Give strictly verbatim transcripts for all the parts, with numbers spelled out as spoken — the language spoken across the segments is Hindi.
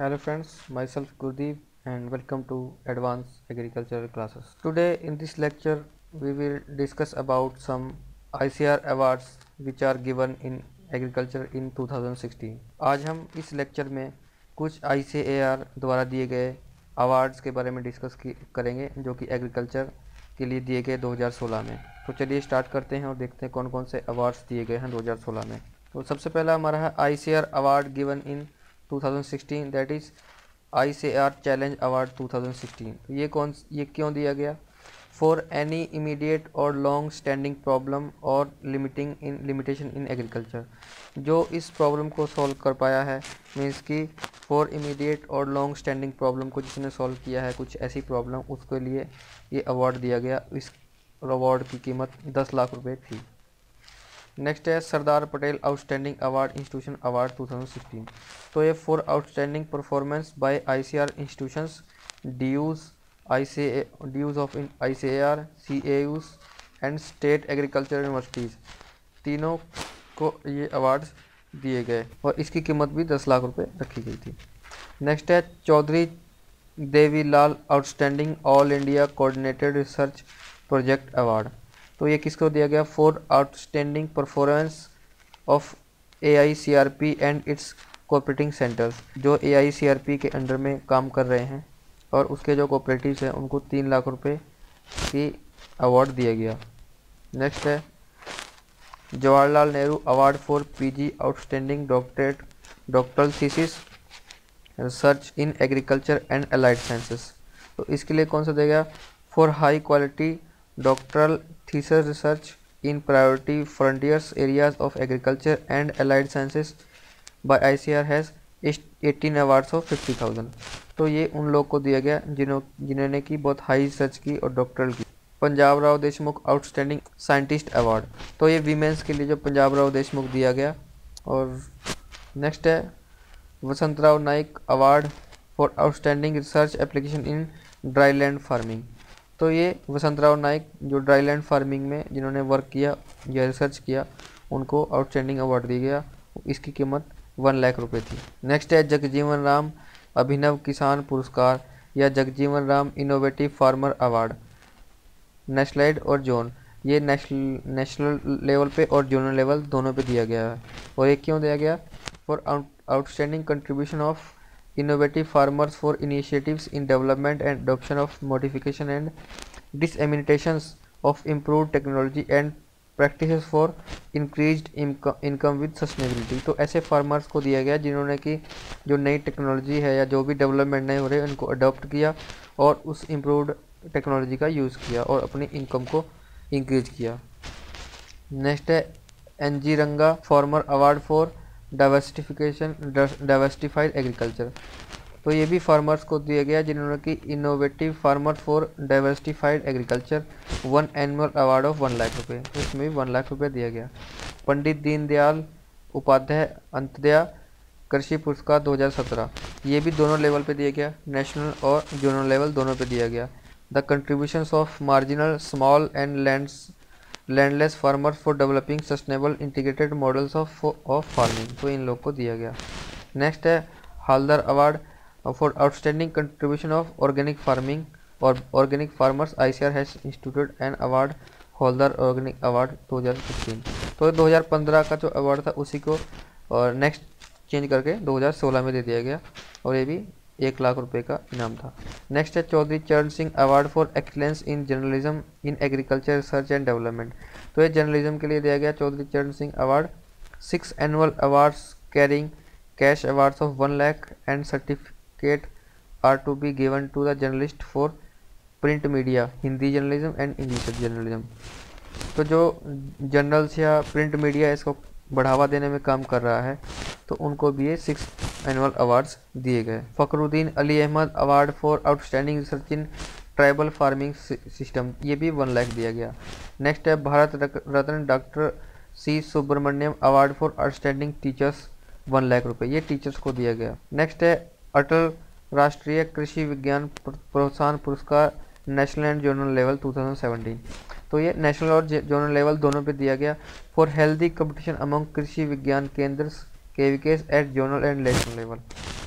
Hello friends, myself Gurdeep and welcome to Advance Agricultural Classes. Today in this lecture we will discuss about some I C A R awards which are given in agriculture in twenty sixteen. आज हम इस lecture में कुछ I C A R द्वारा दिए गए awards के बारे में discuss करेंगे जो कि agriculture के लिए दिए गए दो हज़ार सोलह में. तो चलिए start करते हैं और देखते हैं कौन कौन से awards दिए गए हैं दो हज़ार सोलह में. तो सबसे पहला हमारा है I C A R award given in twenty sixteen that is I C A R Challenge Award twenty sixteen. ये कौन ये क्यों दिया गया? For any immediate or long standing problem or limiting in limitation in agriculture. जो इस problem को solve कर पाया है means कि for immediate or long standing problem को जिसने solve किया है कुछ ऐसी problem उसके लिए ये award दिया गया. इस award की कीमत दस लाख रुपए थी. नेक्स्ट है Sardar Patel outstanding award institution award दो हज़ार सोलह. तो ये for outstanding performance by ICR institutions DUs ICA DUs of in ICAR CAUs and state agriculture universities तीनों को ये अवार्ड्स दिए गए और इसकी कीमत भी दस लाख रुपए रखी गई थी. नेक्स्ट है Chaudhary Devi Lal outstanding all India coordinated research project award. तो ये किसको दिया गया? For outstanding performance of AICRP and its cooperating centres. जो एआईसीआरपी के अंडर में काम कर रहे हैं और उसके जो कोऑपरेटिव्स हैं उनको तीन लाख रुपए की अवार्ड दिया गया. नेक्स्ट है Jawaharlal Nehru award for PG outstanding doctorate doctoral thesis research in agriculture and allied sciences. तो इसके लिए कौन सा देगा? For high quality doctoral thesis research in priority frontiers areas of agriculture and allied sciences by ICR has eighteen awards of fifty thousand. तो ये उन लोग को दिया गया जिन्हों जिन्होंने की बहुत हाई रिसर्च की और डॉक्टरल की. Punjab Rao Deshmukh outstanding scientist award. तो ये वीमेंस के लिए जो पंजाब राव देशमुख दिया गया. और नेक्स्ट है Vasantrao Naik award for outstanding research application in dry land farming. तो ये वसंतराव नायक जो ड्राई लैंड फार्मिंग में जिन्होंने वर्क किया या रिसर्च किया उनको आउटस्टैंडिंग अवार्ड दिया गया. इसकी कीमत वन लाख रुपए थी. नेक्स्ट है जगजीवन राम अभिनव किसान पुरस्कार या Jagjivan Ram innovative farmer award नेशनलाइड और जोन. ये नेशनल नेशनल लेवल पे और जोनल लेवल दोनों पे दिया गया है. और ये क्यों दिया गया? For outstanding contribution of innovative farmers for initiatives in development and adoption of modification and disseminations of improved technology and practices for increased income with sustainability. तो ऐसे farmers को दिया गया जिन्होंने कि जो नई technology है या जो भी development नहीं हो रहे उनको adopt किया और उस improved technology का use किया और अपनी income को increase किया. Next है N G Ranga farmer award for diversification diversified agriculture. तो ये भी फार्मर्स को दिया गया जिन्होंने कि innovative farmer for diversified agriculture one annual award of one lakh रुपये. तो इसमें भी वन लाख रुपये दिया गया. पंडित दीनदयाल उपाध्याय अंत्योदय कृषि पुरस्कार दो हज़ार सत्रह. ये भी दोनों लेवल पे दिया गया, नेशनल और जोनल लेवल दोनों पे दिया गया. The contributions of marginal small and land landless farmers for developing sustainable integrated models of of farming. तो इन लोग को दिया गया. नेक्स्ट है Haldar award for outstanding contribution of organic farming और organic farmers. ICR has instituted an award Haldar organic award दो हज़ार पंद्रह. तो दो हज़ार पंद्रह का जो अवार्ड था उसी को और नेक्स्ट चेंज करके दो हज़ार सोलह में दे दिया गया और ये भी एक लाख रुपए का इनाम था. नेक्स्ट है Chaudhary Charan Singh award for excellence in journalism in agriculture research and development. तो ये जर्नलिज्म के लिए दिया गया Chaudhary Charan Singh award. Six annual awards carrying cash awards of one lakh and certificate are to be given to the journalist for print media Hindi journalism and English journalism. तो जो जर्नल्स या प्रिंट मीडिया इसको बढ़ावा देने में काम कर रहा है तो उनको भी ये सिक्स एनुअल अवार्ड्स दिए गए. Fakhruddin Ali Ahmed award for outstanding research in tribal farming system. ये भी वन लाख दिया गया. नेक्स्ट है Bharat Ratna doctor C Subramaniam award for outstanding teachers one lakh रुपए. ये टीचर्स को दिया गया. नेक्स्ट है अटल राष्ट्रीय कृषि विज्ञान प्रोत्साहन पुरस्कार नेशनल एंड जोनल लेवल दो हज़ार सत्रह. तो ये नेशनल और जोनल लेवल दोनों पे दिया गया. फॉर हेल्दी कंपटीशन अमंग कृषि विज्ञान केंद्र के KVKs at zonal and national level.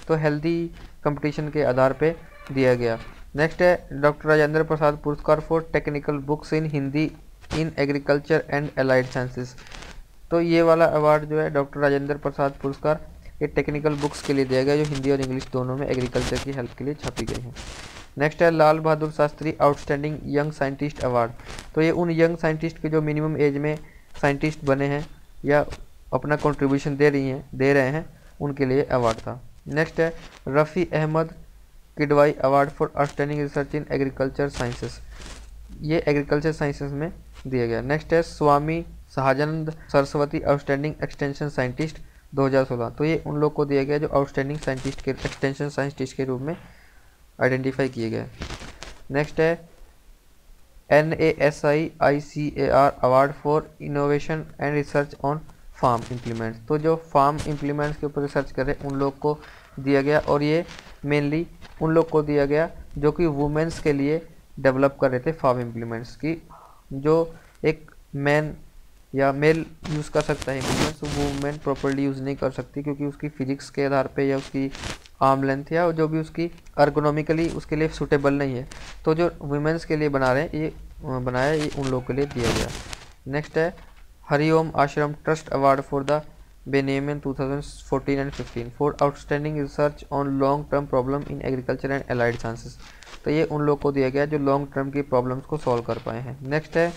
तो हेल्दी कंपटीशन के आधार पे दिया गया। नेक्स्ट है डॉक्टर राजेंद्र प्रसाद पुरस्कार for technical books in Hindi in agriculture and allied sciences. तो ये वाला अवार्ड जो है डॉक्टर राजेंद्र प्रसाद पुरस्कार ये टेक्निकल बुक्स के लिए दिया गया जो हिंदी और इंग्लिश दोनों में एग्रीकल्चर की हेल्प के लिए छापी गई हैं। नेक्स्ट है Lal Bahadur Shastri outstanding young scientist award. तो ये उन यंग साइंटिस्ट के जो मिनिमम एज में साइंटिस्ट बने हैं या अपना कंट्रीब्यूशन दे रही हैं दे रहे हैं उनके लिए अवार्ड था। नेक्स्ट है Rafi Ahmed Kidwai award for outstanding research in agriculture sciences, ये एग्रीकल्चर साइंसेस में दिया गया। नेक्स्ट है Swami Sahajanand Saraswati outstanding extension scientist दो हज़ार सोलह। तो ये उन लोग को दिया गया जो आउटस्टैंडिंग साइंटिस्ट के एक्सटेंशन साइंटिस्ट के रूप में आइडेंटिफाई किए गए। नेक्स्ट है N A S I I C A R award for innovation and research on farm implements. तो जो फार्म इम्प्लीमेंट्स के ऊपर रिसर्च करें उन लोग को दिया गया और ये मेनली उन लोग को दिया गया जो कि वुमेंस के लिए डेवलप कर रहे थे फार्म इम्प्लीमेंट्स की, जो एक मैन या मेल यूज़ कर सकता है इम्प्लीमेंट्स वो वुमेन प्रॉपर्ली यूज़ नहीं कर सकती क्योंकि उसकी फिजिक्स के आधार पे या उसकी आर्म लेंथ या जो भी उसकी अर्गोनॉमिकली उसके लिए सूटेबल नहीं है। तो जो वुमेंस के लिए बना रहे हैं ये बनाया ये उन लोगों के लिए दिया गया। नेक्स्ट है Hariom Ashram trust award for the biennium two thousand fourteen and fifteen for outstanding research on long term problem in agriculture and allied sciences. तो ये उन लोग को दिया गया जो लॉन्ग टर्म की प्रॉब्लम्स को सॉल्व कर पाए हैं। नेक्स्ट है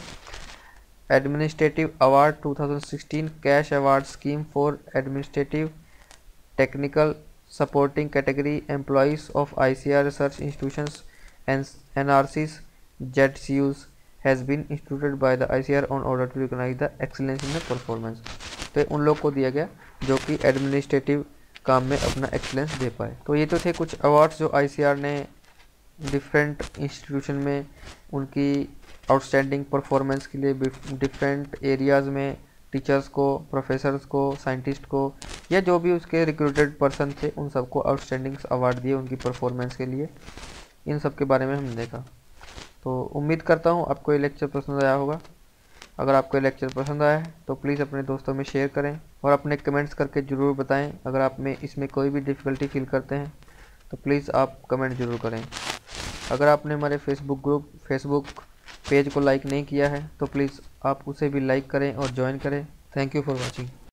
administrative award two thousand sixteen cash award scheme for administrative technical supporting category employees of I C R research institutions and N R Cs Z C Us has been instituted by the I C R on order to recognize the excellence in the performance. तो उन लोग को दिया गया जो कि एडमिनिस्ट्रेटिव काम में अपना एक्सीलेंस दे पाए। तो ये तो थे कुछ अवार्ड्स जो आई सी आर ने डिफरेंट इंस्टीट्यूशन में उनकी आउटस्टैंडिंग परफॉर्मेंस के लिए डिफरेंट एरियाज़ में टीचर्स को, प्रोफेसर्स को, साइंटिस्ट को या जो भी उसके रिक्रूटेड पर्सन थे उन सबको आउटस्टैंडिंग अवार्ड दिए उनकी परफॉर्मेंस के लिए। इन सब के बारे में हमने देखा। तो उम्मीद करता हूँ आपको ये लेक्चर पसंद आया होगा। अगर आपको ये लेक्चर पसंद आया है तो प्लीज़ अपने दोस्तों में शेयर करें और अपने कमेंट्स करके ज़रूर बताएं। अगर आप में इसमें कोई भी डिफ़िकल्टी फील करते हैं तो प्लीज़ आप कमेंट ज़रूर करें। अगर आपने हमारे फेसबुक ग्रुप फेसबुक पेज को लाइक नहीं किया है तो प्लीज़ आप उसे भी लाइक करें और ज्वाइन करें। Thank you for watching.